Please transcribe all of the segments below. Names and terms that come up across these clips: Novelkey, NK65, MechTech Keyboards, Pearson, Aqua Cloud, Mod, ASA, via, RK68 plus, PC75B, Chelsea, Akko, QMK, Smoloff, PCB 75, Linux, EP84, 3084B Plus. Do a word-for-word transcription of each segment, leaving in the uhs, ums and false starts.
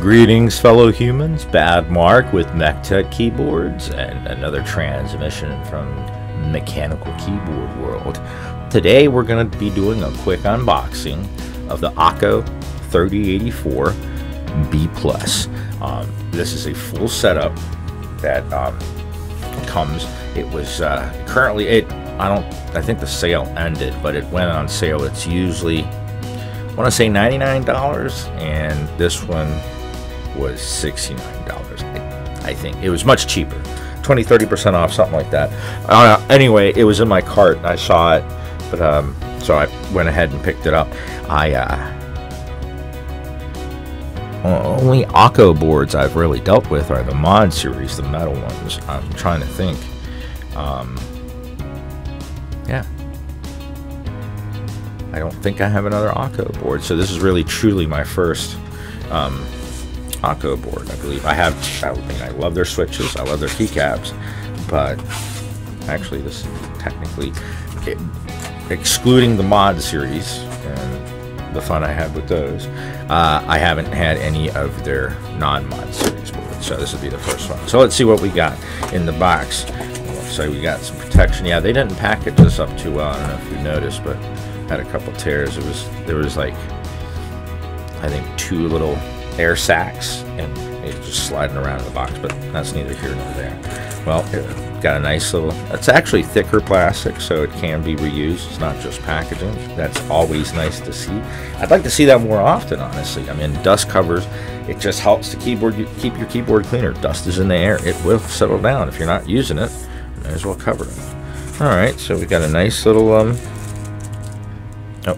Greetings, fellow humans. Bad Mark with MechTech Keyboards and another transmission from mechanical keyboard world. Today we're going to be doing a quick unboxing of the Akko thirty eighty-four B plus. Um, this is a full setup that um, comes. It was uh, currently it. I don't. I think the sale ended, but it went on sale. It's usually, I want to say ninety-nine dollars, and this one was sixty-nine dollars. I, I think it was much cheaper, twenty, thirty percent off, something like that. Uh, anyway, it was in my cart. I saw it, but um, so I went ahead and picked it up. I uh, only Akko boards I've really dealt with are the Mod series, the metal ones. I'm trying to think. Um, yeah, I don't think I have another Akko board, so this is really truly my first. Um, Akko board, I believe. I have, I mean, I love their switches, I love their keycaps, but actually this is technically, it, excluding the Mod series and the fun I had with those, uh, I haven't had any of their non-Mod series boards, so this would be the first one. So let's see what we got in the box. So we got some protection. Yeah, they didn't package this up too well, I don't know if you noticed, but had a couple tears. It was, there was like, I think two little air sacs, and it's just sliding around in the box, but that's neither here nor there. Well, it got a nice little, it's actually thicker plastic, so it can be reused. It's not just packaging. That's always nice to see. I'd like to see that more often, honestly. I mean, dust covers, it just helps the keyboard, you keep your keyboard cleaner. Dust is in the air, it will settle down. If you're not using it, you might as well cover it. All right, so we got a nice little um oh,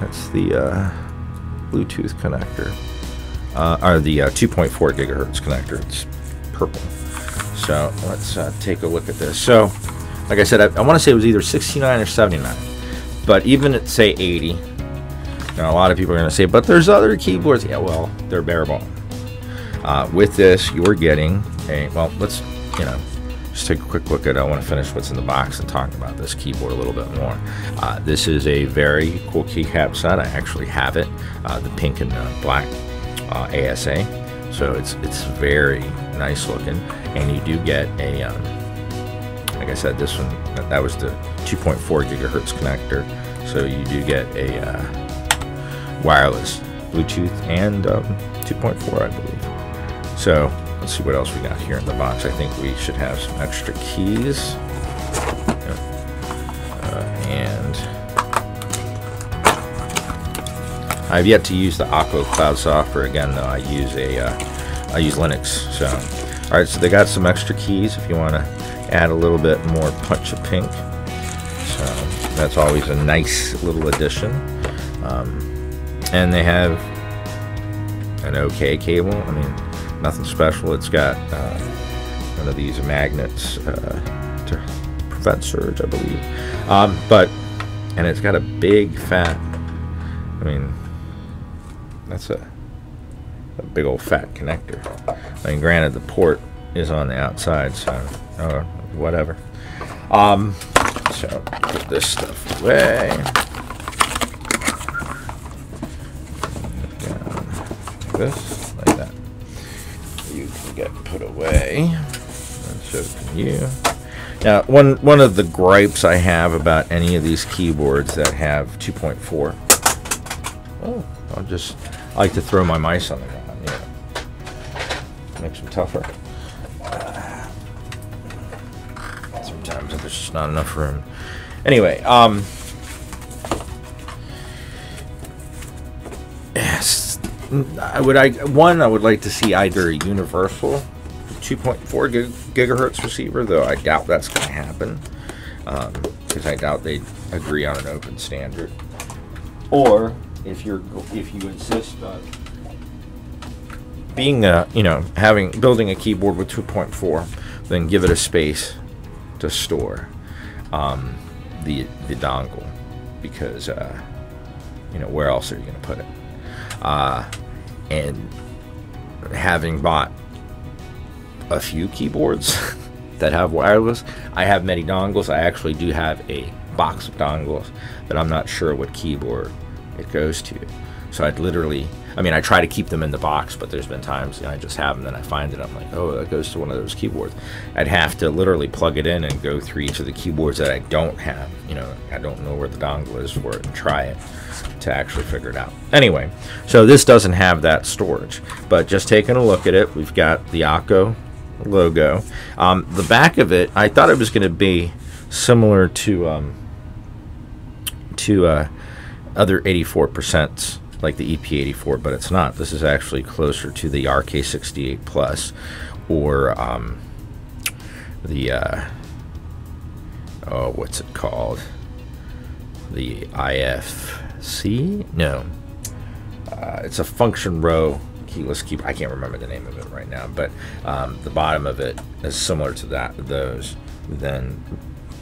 that's the uh Bluetooth connector. Uh, or the uh, two point four gigahertz connector. It's purple. So let's uh, take a look at this. So, like I said, I, I want to say it was either sixty-nine or seventy-nine, but even at say eighty, now a lot of people are going to say, "But there's other keyboards." Yeah, well, they're bare bone. Uh, with this, you're getting a well. Let's you know just take a quick look at. I want to finish what's in the box and talk about this keyboard a little bit more. Uh, this is a very cool keycap set. I actually have it, uh, the pink and uh, black. Uh, A S A, so it's it's very nice looking, and you do get a um, like I said, this one that, that was the two point four gigahertz connector, so you do get a uh, wireless Bluetooth and um, two point four, I believe. So let's see what else we got here in the box. I think we should have some extra keys, uh, and I've yet to use the Aqua Cloud software again, though I use a, uh, I use Linux. So, all right, so they got some extra keys if you want to add a little bit more punch of pink. So that's always a nice little addition. Um, and they have an OK cable. I mean, nothing special. It's got uh, one of these magnets uh, to prevent surge, I believe. Um, but and it's got a big fat. I mean. That's a, a big old fat connector. I mean, granted, the port is on the outside, so uh, whatever. Um, so put this stuff away. Down like this, like that. You can get put away, and so can you. Now, one one of the gripes I have about any of these keyboards that have two point four. Oh, I'll just. I like to throw my mice on the ground, you know, makes them tougher. Uh, sometimes there's just not enough room. Anyway, um, yes, I would. I one, I would like to see either a universal two point four gigahertz receiver, though I doubt that's going to happen, because um, I doubt they agree on an open standard, or. If you're, if you insist on being a, you know, having building a keyboard with two point four, then give it a space to store um, the the dongle, because uh, you know, where else are you going to put it? Uh, and having bought a few keyboards that have wireless. I have many dongles. I actually do have a box of dongles, but I'm not sure what keyboard it goes to. So I'd literally, I mean, I try to keep them in the box, but there's been times, you know, I just have them and I find it. I'm like, oh, that goes to one of those keyboards. I'd have to literally plug it in and go through each of the keyboards that I don't have. You know, I don't know where the dongle is for it and try it to actually figure it out. Anyway, so this doesn't have that storage, but just taking a look at it, we've got the Akko logo. Um, the back of it, I thought it was going to be similar to um, to uh, other eighty-four percents. Like the E P eighty-four, but it's not. This is actually closer to the R K sixty-eight plus, or um, the uh, oh, what's it called? The I F C? No, uh, it's a function row keyless keyboard. I can't remember the name of it right now, but um, the bottom of it is similar to that. Those than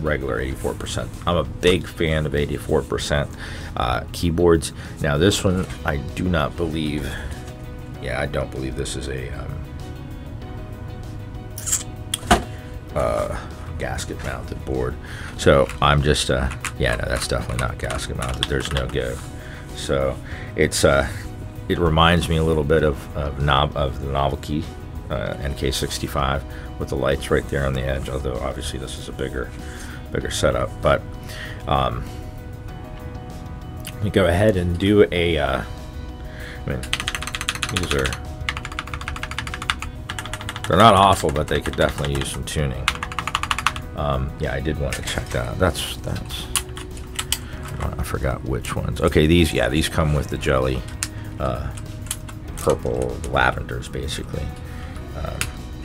regular eighty-four percent. I'm a big fan of eighty-four percent uh, keyboards. Now this one, I do not believe, yeah, I don't believe this is a um, uh, gasket mounted board. So I'm just, uh, yeah, no, that's definitely not gasket mounted. There's no go. So it's, uh, it reminds me a little bit of, of, knob, of the Novelkey uh, N K sixty-five with the lights right there on the edge, although obviously this is a bigger bigger setup. But um, let me go ahead and do a uh, I mean, these are, they're not awful, but they could definitely use some tuning. Um, yeah, I did want to check that out. That's, that's I forgot which ones. Okay, these, yeah, these come with the jelly uh, purple lavenders basically, um,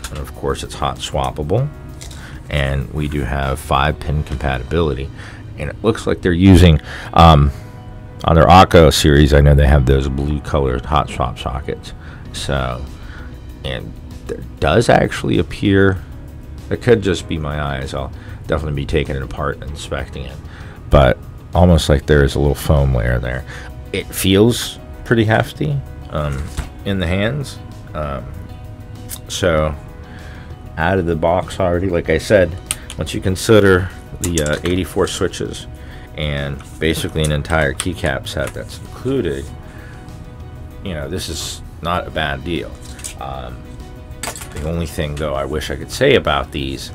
and of course it's hot swappable. And we do have five pin compatibility, and it looks like they're using um, on their Akko series. I know they have those blue colored hot swap sockets. So, and there does actually appear, it could just be my eyes. I'll definitely be taking it apart and inspecting it, but almost like there is a little foam layer there. It feels pretty hefty um, in the hands. Um, so. Out of the box already, like I said, once you consider the uh, eighty-four switches and basically an entire keycap set that's included, you know, this is not a bad deal. Um, the only thing though I wish I could say about these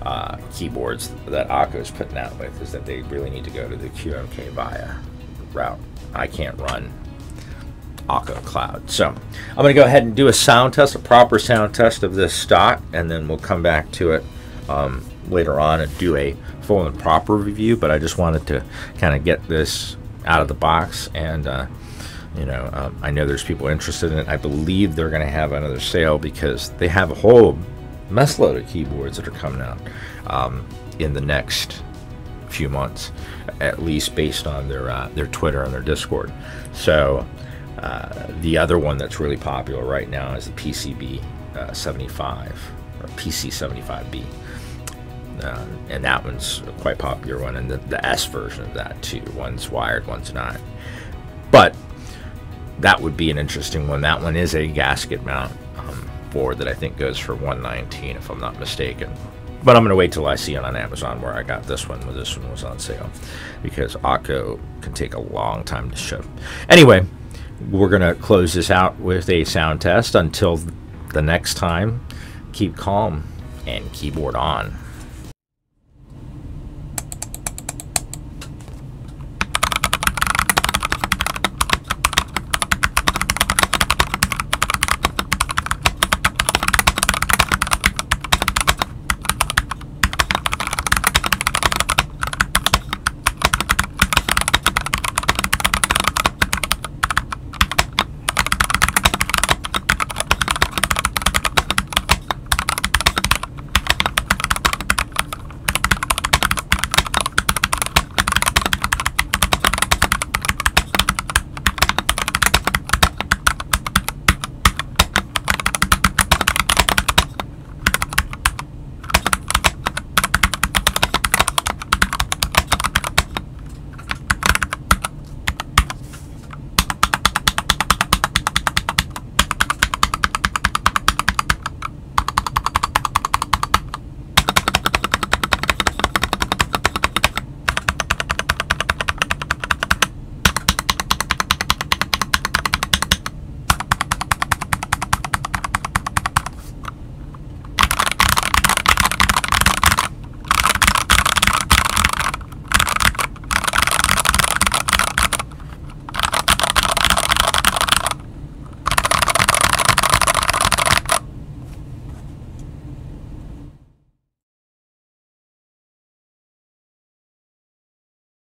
uh, keyboards that Akko's putting out with is that they really need to go to the Q M K via route. I can't run Aqua Cloud. So I'm going to go ahead and do a sound test, a proper sound test of this stock, and then we'll come back to it um, later on and do a full and proper review. But I just wanted to kind of get this out of the box, and uh, you know, um, I know there's people interested in it. I believe they're going to have another sale because they have a whole mess load of keyboards that are coming out um, in the next few months, at least based on their uh, their Twitter and their Discord. So. Uh, the other one that's really popular right now is the P C B uh, seventy-five, or P C seventy-five B, uh, and that one's a quite popular one, and the, the S version of that too. One's wired, one's not. But that would be an interesting one. That one is a gasket mount um, board that I think goes for one nineteen, if I'm not mistaken. But I'm going to wait till I see it on Amazon, where I got this one when this one was on sale, because Akko can take a long time to ship. Anyway. We're going to close this out with a sound test. Until the next time, keep calm and keyboard on.